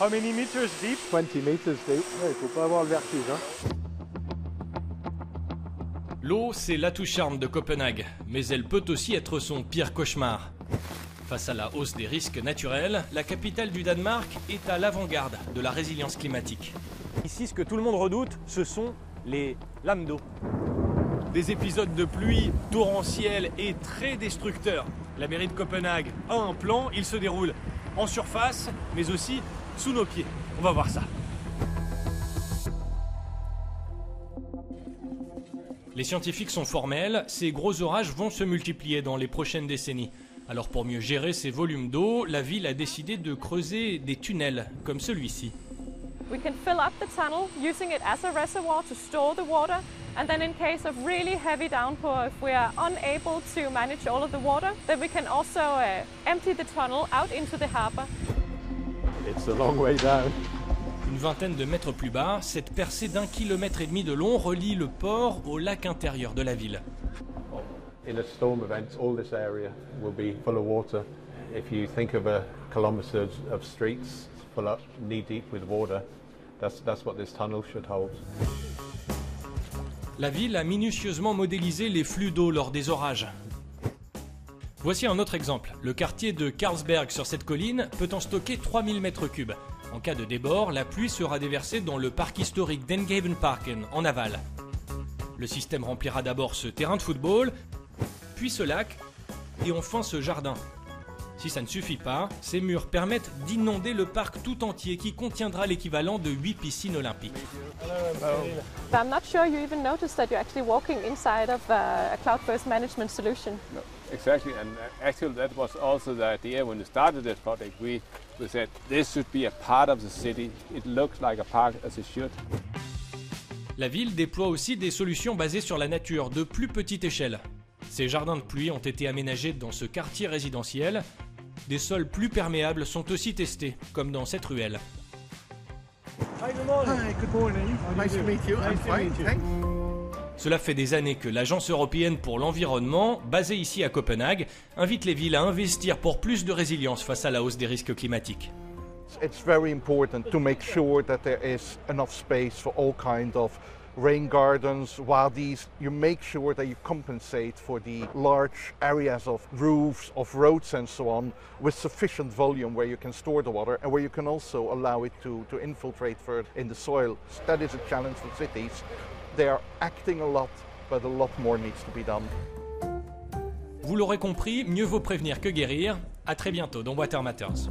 How many meters deep? 20 meters deep. Ouais, faut pas avoir le vertige, hein. L'eau, c'est l'atout charme de Copenhague, mais elle peut aussi être son pire cauchemar. Face à la hausse des risques naturels, la capitale du Danemark est à l'avant-garde de la résilience climatique. Ici, ce que tout le monde redoute, ce sont les lames d'eau. Des épisodes de pluie torrentielles et très destructeurs. La mairie de Copenhague a un plan, il se déroule en surface, mais aussi sous nos pieds. On va voir ça. Les scientifiques sont formels, ces gros orages vont se multiplier dans les prochaines décennies. Alors pour mieux gérer ces volumes d'eau, la ville a décidé de creuser des tunnels comme celui-ci. We can fill up the tunnel using it as a reservoir to store the water, and then in case of really heavy downpour, if we are unable to manage all of the water, then we can also empty the tunnel out into the harbor. It's a long way down. Une vingtaine de mètres plus bas, cette percée d'1,5 km de long relie le port au lac intérieur de la ville. In a storm event, all this area will be full of water. If you think of a kilometer of streets full up knee deep with water, that's what this tunnel should hold. La ville a minutieusement modélisé les flux d'eau lors des orages. Voici un autre exemple. Le quartier de Carlsberg sur cette colline peut en stocker 3000 m3. En cas de débord, la pluie sera déversée dans le parc historique d'Engavenparken, en aval. Le système remplira d'abord ce terrain de football, puis ce lac, et enfin ce jardin. Si ça ne suffit pas, ces murs permettent d'inonder le parc tout entier qui contiendra l'équivalent de 8 piscines olympiques. I'm not sure you even noticed that you're actually walking inside of a cloud-based management solution. No, exactly, and actually that was also the idea when we started this project. We said this should be a part of the city. It looks like a park as it should. La ville déploie aussi des solutions basées sur la nature de plus petite échelle. Ces jardins de pluie ont été aménagés dans ce quartier résidentiel. Des sols plus perméables sont aussi testés, comme dans cette ruelle. Cela fait des années que l'Agence européenne pour l'environnement, basée ici à Copenhague, invite les villes à investir pour plus de résilience face à la hausse des risques climatiques. It's very important to make sure that there is enough space for all kinds of rain gardens, wadis. You make sure that you compensate for the large areas of roofs, of roads and so on, with sufficient volume where you can store the water and where you can also allow it to infiltrate further in the soil. That is a challenge for cities. They are acting a lot, but a lot more needs to be done. Vous l'aurez compris, mieux vaut prévenir que guérir. À très bientôt dans Water Matters.